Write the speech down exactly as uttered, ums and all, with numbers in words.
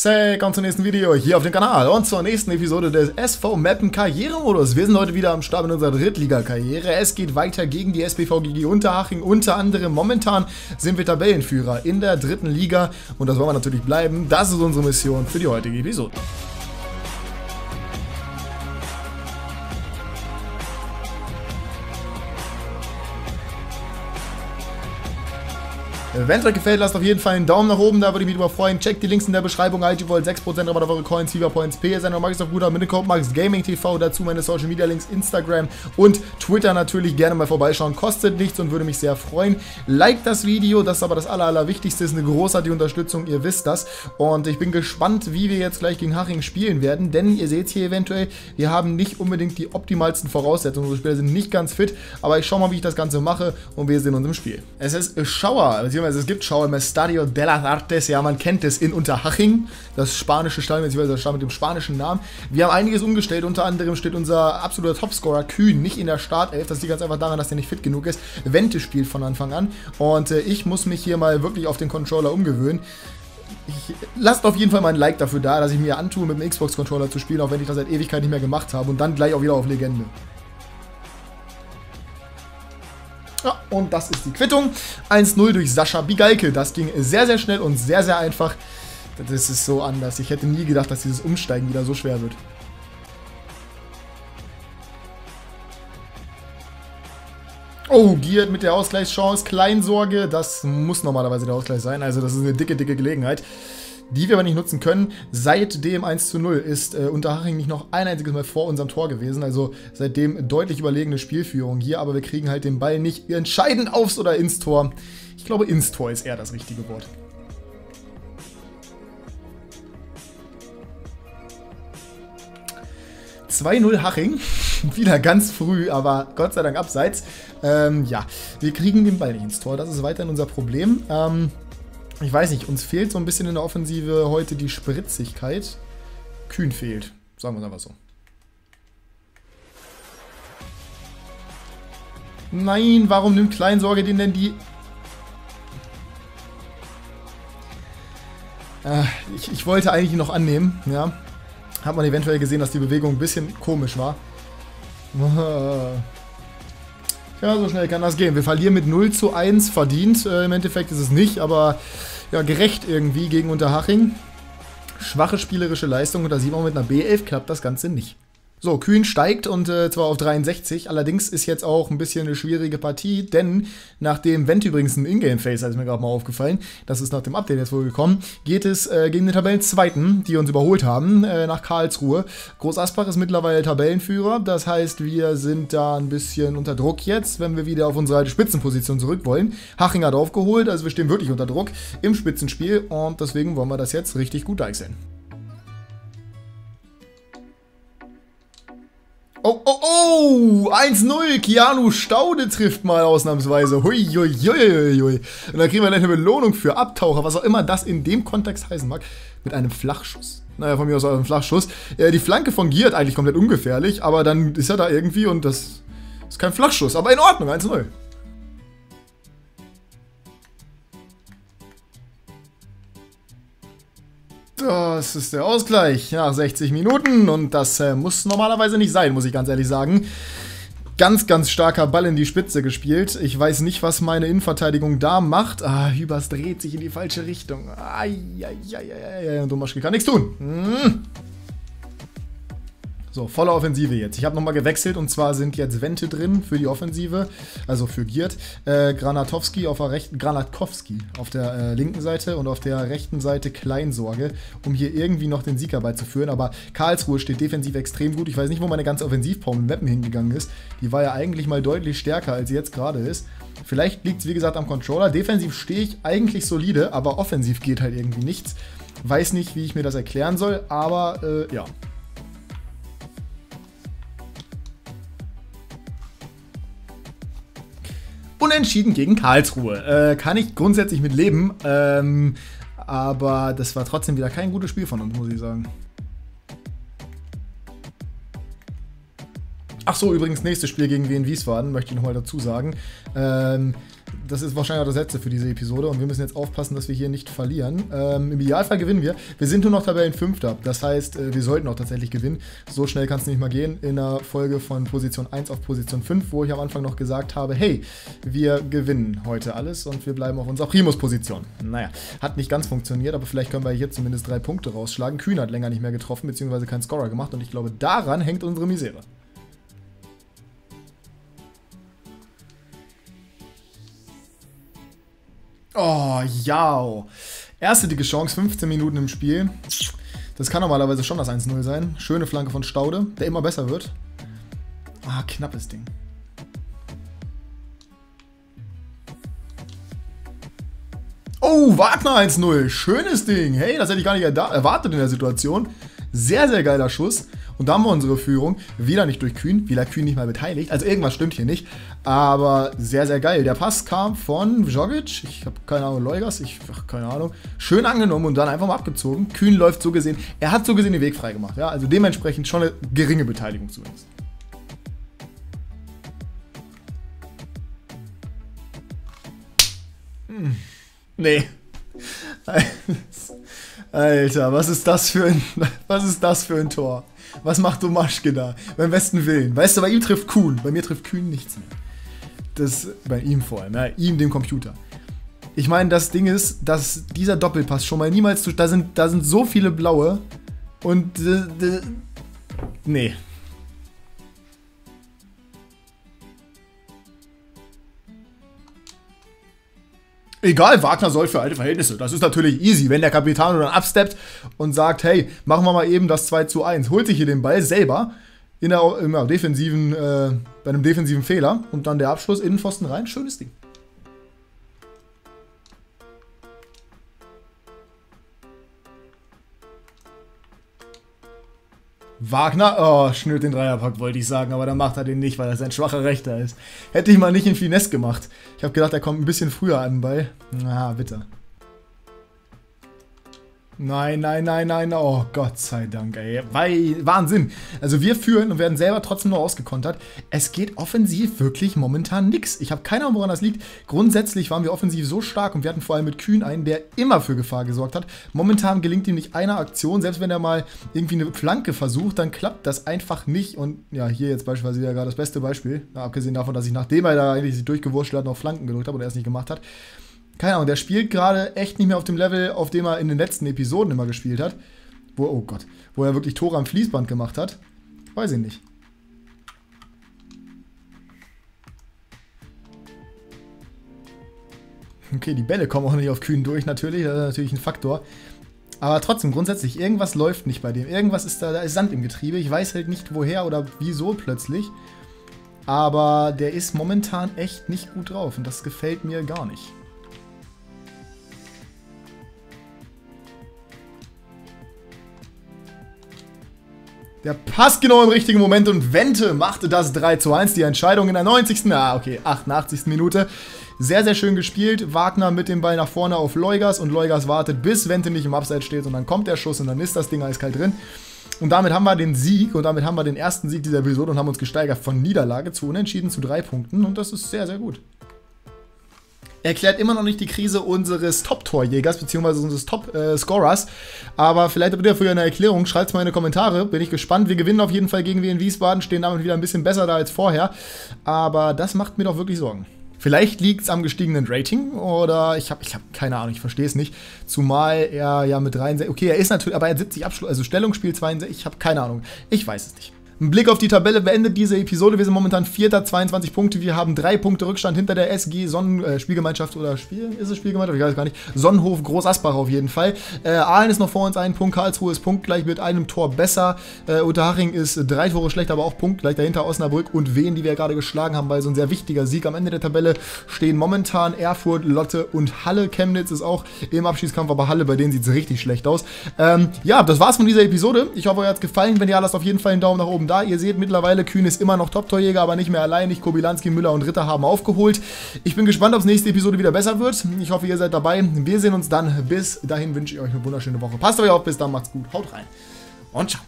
Willkommen zum nächsten Video hier auf dem Kanal und zur nächsten Episode des S V Meppen Karrieremodus. Wir sind heute wieder am Start mit unserer Drittliga-Karriere. Es geht weiter gegen die S P V G G Unterhaching. Unter anderem momentan sind wir Tabellenführer in der dritten Liga und das wollen wir natürlich bleiben. Das ist unsere Mission für die heutige Episode. Wenn es euch gefällt, lasst auf jeden Fall einen Daumen nach oben, da würde ich mich drüber freuen. Checkt die Links in der Beschreibung, I G Volt, sechs Prozent Rabatt auf eure Coins, Fever Points, P S N und Max Guter mit dem Code Max Gaming T V, dazu meine Social Media Links, Instagram und Twitter natürlich, gerne mal vorbeischauen, kostet nichts und würde mich sehr freuen. Liked das Video, das ist aber das aller, aller Wichtigste, ist eine großartige Unterstützung, ihr wisst das. Und ich bin gespannt, wie wir jetzt gleich gegen Haching spielen werden, denn ihr seht hier eventuell, wir haben nicht unbedingt die optimalsten Voraussetzungen, unsere Spieler sind nicht ganz fit, aber ich schau mal, wie ich das Ganze mache und wir sehen uns im Spiel. Es ist Schauer, beziehungsweise es gibt Schau im Estadio de las Artes, ja man kennt es, in Unterhaching, das spanische Stadion, beziehungsweise das Stadion mit dem spanischen Namen. Wir haben einiges umgestellt, unter anderem steht unser absoluter Topscorer Kuhn nicht in der Startelf, das liegt ganz einfach daran, dass der nicht fit genug ist. Wente spielt von Anfang an und äh, ich muss mich hier mal wirklich auf den Controller umgewöhnen. Ich, lasst auf jeden Fall mal ein Like dafür da, dass ich mir antue, mit dem Xbox-Controller zu spielen, auch wenn ich das seit Ewigkeit nicht mehr gemacht habe und dann gleich auch wieder auf Legende. Ja, und das ist die Quittung. eins null durch Sascha Bigalke. Das ging sehr, sehr schnell und sehr, sehr einfach. Das ist so anders. Ich hätte nie gedacht, dass dieses Umsteigen wieder so schwer wird. Oh, Giert mit der Ausgleichschance. Kleinsorge. Das muss normalerweise der Ausgleich sein. Also das ist eine dicke, dicke Gelegenheit, die wir aber nicht nutzen können. Seit dem eins zu null ist äh, Unterhaching nicht noch ein einziges Mal vor unserem Tor gewesen, also seitdem deutlich überlegene Spielführung hier, aber wir kriegen halt den Ball nicht entscheidend aufs oder ins Tor. Ich glaube, ins Tor ist eher das richtige Wort. zwei null Haching, wieder ganz früh, aber Gott sei Dank abseits. Ähm, ja, wir kriegen den Ball nicht ins Tor, das ist weiterhin unser Problem. Ähm... Ich weiß nicht, uns fehlt so ein bisschen in der Offensive heute die Spritzigkeit. Kühn fehlt, sagen wir es einfach so. Nein, warum nimmt Kleinsorge den denn die... Äh, ich, ich wollte eigentlich ihn noch annehmen, ja. Hat man eventuell gesehen, dass die Bewegung ein bisschen komisch war. Ja, so schnell kann das gehen. Wir verlieren mit null zu eins, verdient. Äh, im Endeffekt ist es nicht, aber ja, gerecht irgendwie gegen Unterhaching. Schwache spielerische Leistung und da sieht man, mit einer B elf klappt das Ganze nicht. So, Kuhn steigt und äh, zwar auf dreiundsechzig, allerdings ist jetzt auch ein bisschen eine schwierige Partie, denn nachdem Wente übrigens ein Ingame-Face, ist mir gerade mal aufgefallen, das ist nach dem Update jetzt wohl gekommen, geht es äh, gegen den Tabellenzweiten, die uns überholt haben, äh, nach Karlsruhe. Großasbach ist mittlerweile Tabellenführer, das heißt, wir sind da ein bisschen unter Druck jetzt, wenn wir wieder auf unsere alte Spitzenposition zurück wollen. Haching hat aufgeholt, also wir stehen wirklich unter Druck im Spitzenspiel und deswegen wollen wir das jetzt richtig gut deichseln. Oh, oh, oh, eins null, Kianu Staude trifft mal ausnahmsweise, hui, hui, hui, hui. Und dann kriegen wir gleich eine Belohnung für Abtaucher, was auch immer das in dem Kontext heißen mag, mit einem Flachschuss. Naja, von mir aus einem Flachschuss. Äh, die Flanke von Giert eigentlich komplett ungefährlich, aber dann ist er da irgendwie und das ist kein Flachschuss, aber in Ordnung, eins null. Das ist der Ausgleich nach sechzig Minuten und das äh, muss normalerweise nicht sein, muss ich ganz ehrlich sagen. Ganz, ganz starker Ball in die Spitze gespielt. Ich weiß nicht, was meine Innenverteidigung da macht. Ah, Hübers dreht sich in die falsche Richtung. Ai, ai, ai, ai. Domaschke kann nichts tun. Hm. So, volle Offensive jetzt. Ich habe nochmal gewechselt und zwar sind jetzt Wente drin für die Offensive, also für Giert. Äh, Granatowski auf der rechten, Granatowski auf der äh, linken Seite und auf der rechten Seite Kleinsorge, um hier irgendwie noch den Sieg herbeizuführen. Aber Karlsruhe steht defensiv extrem gut. Ich weiß nicht, wo meine ganze Offensivpower mit Meppen hingegangen ist. Die war ja eigentlich mal deutlich stärker, als sie jetzt gerade ist. Vielleicht liegt es, wie gesagt, am Controller. Defensiv stehe ich eigentlich solide, aber offensiv geht halt irgendwie nichts. Weiß nicht, wie ich mir das erklären soll, aber äh, ja. Unentschieden gegen Karlsruhe. Äh, kann ich grundsätzlich mit leben, ähm, aber das war trotzdem wieder kein gutes Spiel von uns, muss ich sagen. Ach so, übrigens, nächstes Spiel gegen Wien Wiesbaden, möchte ich nochmal dazu sagen. Ähm, das ist wahrscheinlich auch das letzte für diese Episode und wir müssen jetzt aufpassen, dass wir hier nicht verlieren. Ähm, Im Idealfall gewinnen wir. Wir sind nur noch Tabellenfünfter. Das heißt, wir sollten auch tatsächlich gewinnen. So schnell kann es nicht mal gehen. In einer Folge von Position eins auf Position fünf, wo ich am Anfang noch gesagt habe, hey, wir gewinnen heute alles und wir bleiben auf unserer Primus-Position. Naja, hat nicht ganz funktioniert, aber vielleicht können wir hier zumindest drei Punkte rausschlagen. Kühn hat länger nicht mehr getroffen, beziehungsweise keinen Scorer gemacht und ich glaube, daran hängt unsere Misere. Oh, ja. Erste dicke Chance, fünfzehn Minuten im Spiel. Das kann normalerweise schon das eins null sein. Schöne Flanke von Staude, der immer besser wird. Ah, knappes Ding. Oh, Wagner eins null. Schönes Ding. Hey, das hätte ich gar nicht erwartet in der Situation. Sehr, sehr geiler Schuss. Und da haben wir unsere Führung. Wieder nicht durch Kühn. Wieder Kühn nicht mal beteiligt. Also irgendwas stimmt hier nicht. Aber sehr, sehr geil. Der Pass kam von Jogić. Ich habe keine Ahnung, Leugas. Ich habe keine Ahnung. Schön angenommen und dann einfach mal abgezogen. Kühn läuft so gesehen. Er hat so gesehen den Weg frei gemacht. Ja, also dementsprechend schon eine geringe Beteiligung zumindest. Hm. Nee. Alter, was ist das für ein, was ist das für ein Tor? Was macht Domaschke da? Beim besten Willen. Weißt du, bei ihm trifft Kuhn. Bei mir trifft Kühn nichts mehr. Das, bei ihm vor allem. Ja, ihm, dem Computer. Ich meine, das Ding ist, dass dieser Doppelpass schon mal niemals... Zu, da, sind, da sind so viele Blaue. Und... Äh, nee. Egal, Wagner soll für alte Verhältnisse. Das ist natürlich easy, wenn der Capitano dann absteppt und sagt, hey, machen wir mal eben das zwei zu eins. Holt sich hier den Ball selber in der, in der defensiven, äh, bei einem defensiven Fehler und dann der Abschluss, Innenpfosten rein. Schönes Ding. Wagner, oh, schnürt den Dreierpack, wollte ich sagen, aber dann macht er den nicht, weil er sein schwacher Rechter ist. Hätte ich mal nicht in Finesse gemacht. Ich habe gedacht, er kommt ein bisschen früher an den Ball. Na, bitter. Nein, nein, nein, nein, oh Gott sei Dank, ey. Wahnsinn. Also wir führen und werden selber trotzdem nur ausgekontert. Es geht offensiv wirklich momentan nix. Ich habe keine Ahnung, woran das liegt. Grundsätzlich waren wir offensiv so stark und wir hatten vor allem mit Kühn einen, der immer für Gefahr gesorgt hat. Momentan gelingt ihm nicht eine Aktion. Selbst wenn er mal irgendwie eine Flanke versucht, dann klappt das einfach nicht. Und ja, hier jetzt beispielsweise wieder gerade das beste Beispiel. Na, abgesehen davon, dass ich, nachdem er da eigentlich sich durchgewurschtelt hat, noch Flanken gedrückt habe und er es nicht gemacht hat. Keine Ahnung, der spielt gerade echt nicht mehr auf dem Level, auf dem er in den letzten Episoden immer gespielt hat. Wo, oh Gott, wo er wirklich Tore am Fließband gemacht hat. Weiß ich nicht. Okay, die Bälle kommen auch nicht auf Kühn durch, natürlich. Das ist natürlich ein Faktor. Aber trotzdem, grundsätzlich, irgendwas läuft nicht bei dem. Irgendwas ist da, da ist Sand im Getriebe. Ich weiß halt nicht, woher oder wieso plötzlich. Aber der ist momentan echt nicht gut drauf. Und das gefällt mir gar nicht. Der passt genau im richtigen Moment und Wente machte das drei zu eins, die Entscheidung in der neunzigsten Ah, okay, achtundachtzigsten Minute. Sehr, sehr schön gespielt. Wagner mit dem Ball nach vorne auf Leugas und Leugas wartet, bis Wente nicht im Abseits steht und dann kommt der Schuss und dann ist das Ding eiskalt drin. Und damit haben wir den Sieg und damit haben wir den ersten Sieg dieser Episode und haben uns gesteigert von Niederlage zu Unentschieden zu drei Punkten und das ist sehr, sehr gut. Erklärt immer noch nicht die Krise unseres Top-Torjägers bzw. unseres Top-Scorers. Aber vielleicht habt ihr dafür eine Erklärung. Schreibt es mal in die Kommentare. Bin ich gespannt. Wir gewinnen auf jeden Fall gegen wir in Wiesbaden. Stehen damit wieder ein bisschen besser da als vorher. Aber das macht mir doch wirklich Sorgen. Vielleicht liegt es am gestiegenen Rating oder ich habe ich hab keine Ahnung, ich verstehe es nicht. Zumal er ja mit dreiundsechzig... Okay, er ist natürlich... Aber er hat siebzig Abschluss... Also Stellungsspiel zweiundsechzig... Ich habe keine Ahnung. Ich weiß es nicht. Ein Blick auf die Tabelle beendet diese Episode. Wir sind momentan Vierter, zweiundzwanzig Punkte. Wir haben drei Punkte Rückstand hinter der S G Sonnen, äh, Spielgemeinschaft oder Spiel, ist es Spielgemeinschaft? Ich weiß gar nicht. Sonnenhof Großasbach auf jeden Fall. Äh, Aalen ist noch vor uns einen Punkt. Karlsruhe ist punktgleich mit einem Tor besser. Äh, Unterhaching ist drei Tore schlecht, aber auch punktgleich. Dahinter Osnabrück und Wien, die wir ja gerade geschlagen haben, weil so ein sehr wichtiger Sieg. Am Ende der Tabelle stehen momentan Erfurt, Lotte und Halle. Chemnitz ist auch im Abschiedskampf, aber Halle, bei denen sieht es richtig schlecht aus. Ähm, ja, das war's von dieser Episode. Ich hoffe, euch hat's gefallen. Wenn ja, lasst auf jeden Fall einen Daumen nach oben da. Ihr seht mittlerweile, Kühn ist immer noch Top-Torjäger, aber nicht mehr allein. Nicht Kobylanski, Müller und Ritter haben aufgeholt. Ich bin gespannt, ob es nächste Episode wieder besser wird. Ich hoffe, ihr seid dabei. Wir sehen uns dann. Bis dahin wünsche ich euch eine wunderschöne Woche. Passt auf euch auf. Bis dann. Macht's gut. Haut rein. Und ciao.